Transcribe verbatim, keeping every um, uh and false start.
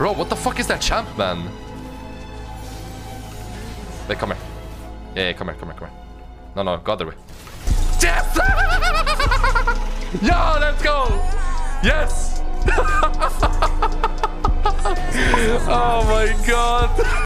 Bro, what the fuck is that champ, man? Wait, come here. Yeah, yeah, come here, come here, come here. No, no, go the other way. Yes! Yo, let's go! Yes! Oh my god!